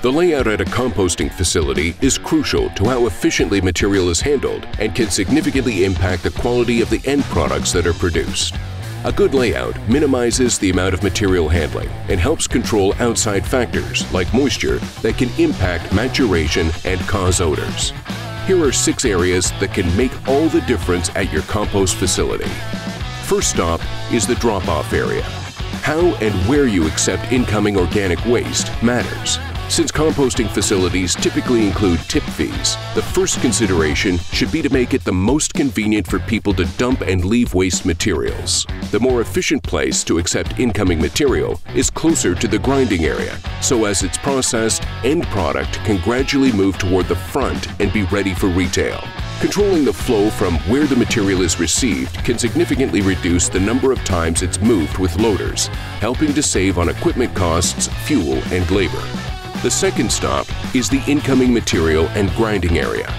The layout at a composting facility is crucial to how efficiently material is handled and can significantly impact the quality of the end products that are produced. A good layout minimizes the amount of material handling and helps control outside factors like moisture that can impact maturation and cause odors. Here are 6 areas that can make all the difference at your compost facility. First stop is the drop-off area. How and where you accept incoming organic waste matters. Since composting facilities typically include tip fees, the first consideration should be to make it the most convenient for people to dump and leave waste materials. The more efficient place to accept incoming material is closer to the grinding area, so as it's processed, end product can gradually move toward the front and be ready for retail. Controlling the flow from where the material is received can significantly reduce the number of times it's moved with loaders, helping to save on equipment costs, fuel, and labor. The second stop is the incoming material and grinding area.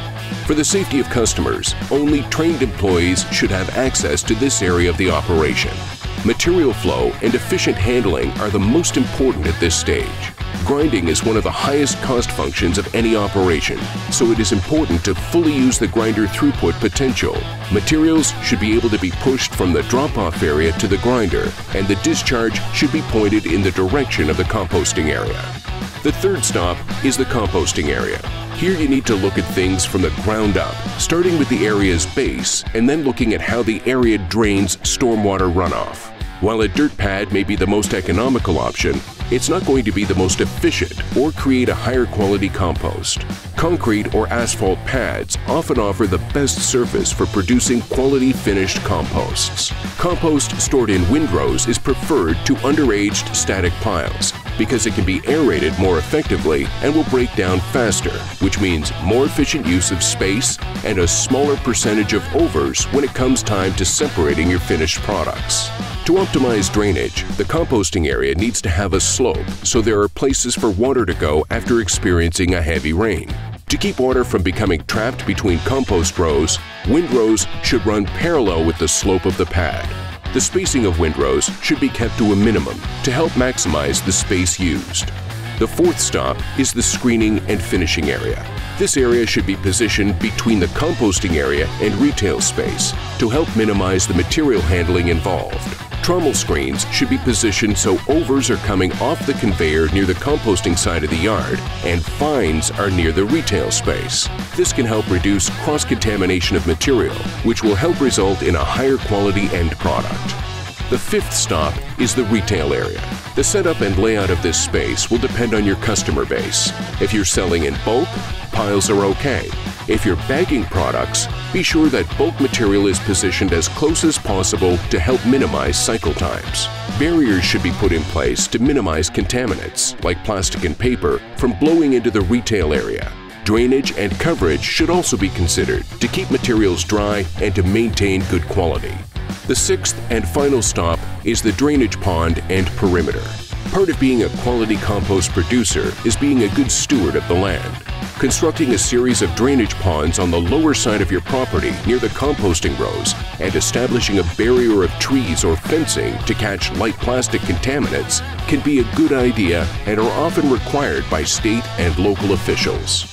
For the safety of customers, only trained employees should have access to this area of the operation. Material flow and efficient handling are the most important at this stage. Grinding is one of the highest cost functions of any operation, so it is important to fully use the grinder throughput potential. Materials should be able to be pushed from the drop-off area to the grinder, and the discharge should be pointed in the direction of the composting area. The third stop is the composting area. Here you need to look at things from the ground up, starting with the area's base and then looking at how the area drains stormwater runoff. While a dirt pad may be the most economical option, it's not going to be the most efficient or create a higher quality compost. Concrete or asphalt pads often offer the best surface for producing quality finished composts. Compost stored in windrows is preferred to underaged static piles because it can be aerated more effectively and will break down faster, which means more efficient use of space and a smaller percentage of overs when it comes time to separating your finished products. To optimize drainage, the composting area needs to have a slope, so there are places for water to go after experiencing a heavy rain. To keep water from becoming trapped between compost rows, windrows should run parallel with the slope of the pad. The spacing of windrows should be kept to a minimum to help maximize the space used. The fourth stop is the screening and finishing area. This area should be positioned between the composting area and retail space to help minimize the material handling involved. Trommel screens should be positioned so overs are coming off the conveyor near the composting side of the yard and fines are near the retail space. This can help reduce cross-contamination of material, which will help result in a higher quality end product. The fifth stop is the retail area. The setup and layout of this space will depend on your customer base. If you're selling in bulk, piles are okay. If you're bagging products, be sure that bulk material is positioned as close as possible to help minimize cycle times. Barriers should be put in place to minimize contaminants, like plastic and paper, from blowing into the retail area. Drainage and coverage should also be considered to keep materials dry and to maintain good quality. The sixth and final stop is the drainage pond and perimeter. Part of being a quality compost producer is being a good steward of the land. Constructing a series of drainage ponds on the lower side of your property near the composting rows and establishing a barrier of trees or fencing to catch light plastic contaminants can be a good idea and are often required by state and local officials.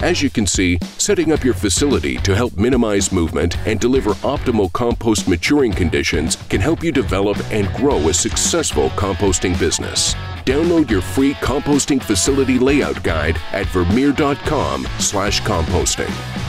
As you can see, setting up your facility to help minimize movement and deliver optimal compost maturing conditions can help you develop and grow a successful composting business. Download your free composting facility layout guide at vermeer.com/composting.